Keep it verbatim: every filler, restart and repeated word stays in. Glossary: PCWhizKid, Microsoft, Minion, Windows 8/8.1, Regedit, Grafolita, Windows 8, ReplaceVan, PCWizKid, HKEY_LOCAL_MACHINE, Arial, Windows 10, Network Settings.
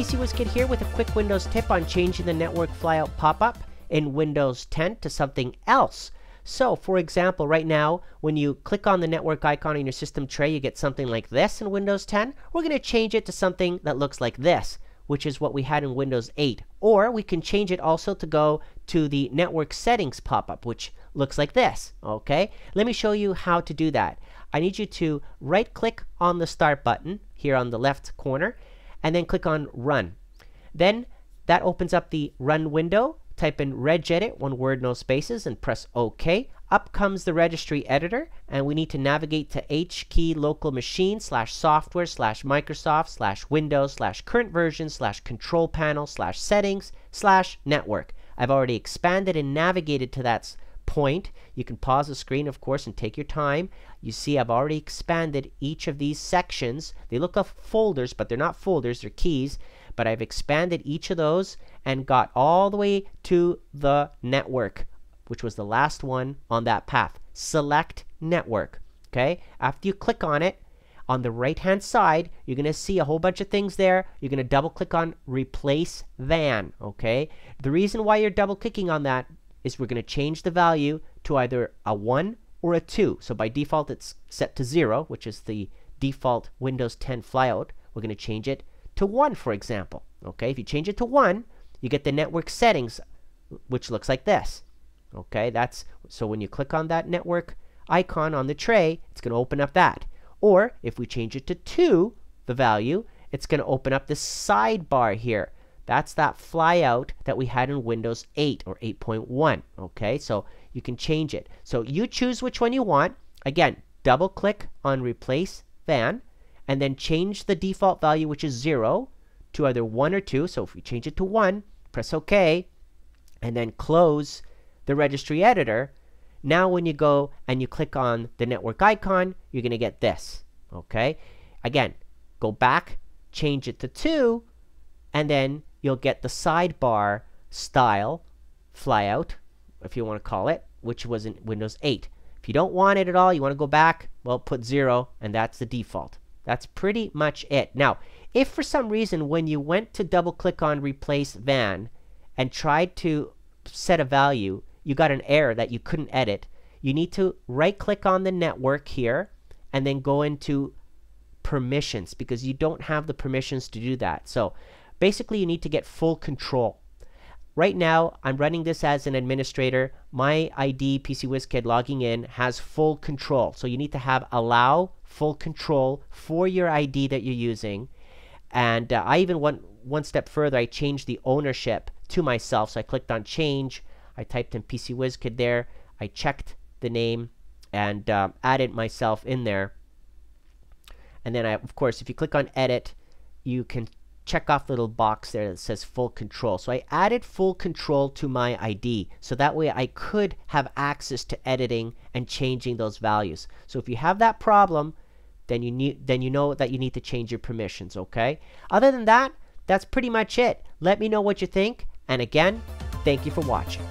P C Whiz Kid here with a quick Windows tip on changing the network flyout pop-up in Windows ten to something else. So for example, right now when you click on the network icon in your system tray, you get something like this in Windows ten. We're going to change it to something that looks like this, which is what we had in Windows eight. Or we can change it also to go to the network settings pop-up, which looks like this. Okay, let me show you how to do that. I need you to right click on the start button here on the left corner and then click on run. Then that opens up the run window. Type in Regedit, one word, no spaces, and press OK. Up comes the registry editor, and we need to navigate to H key local machine slash software slash Microsoft slash Windows slash current version slash control panel slash settings slash network. I've already expanded and navigated to that point. You can pause the screen, of course, and take your time. You see I've already expanded each of these sections. They look like folders, but they're not folders, they're keys. But I've expanded each of those and got all the way to the network, which was the last one on that path. Select network. Okay, after you click on it, on the right hand side you're gonna see a whole bunch of things there. You're gonna double click on Replace Van. Okay, the reason why you're double clicking on that is we're gonna change the value to either a one or a two. So by default it's set to zero, which is the default Windows ten flyout. We're gonna change it to one, for example. Okay, if you change it to one, you get the network settings, which looks like this. Okay, that's so when you click on that network icon on the tray, it's going to open up that. Or if we change it to two, the value, it's going to open up the sidebar here. That's that flyout that we had in Windows eight or eight point one. Okay, so you can change it. So you choose which one you want. Again, double click on Replace Van, and then change the default value, which is zero, to either one or two. So if we change it to one, press OK, and then close the registry editor. Now when you go and you click on the network icon, you're going to get this. Okay, again, go back, change it to two, and then you'll get the sidebar style flyout, if you want to call it, which was in Windows eight. If you don't want it at all, you want to go back, well, put zero, and that's the default. That's pretty much it. Now, if for some reason when you went to double click on Replace Van and tried to set a value, you got an error that you couldn't edit, you need to right click on the network here and then go into permissions, because you don't have the permissions to do that. So basically you need to get full control. Right now I'm running this as an administrator. My I D, PCWhizKid, logging in, has full control. So you need to have allow full control for your I D that you're using. And uh, I even went one step further. I changed the ownership to myself. So I clicked on change. I typed in PCWhizKid there. I checked the name and uh, added myself in there. And then I, of course, if you click on edit, you can check off the little box there that says full control. So I added full control to my I D, so that way I could have access to editing and changing those values. So if you have that problem, then you need then you know that you need to change your permissions. Okay, other than that, that's pretty much it. Let me know what you think, and again, thank you for watching.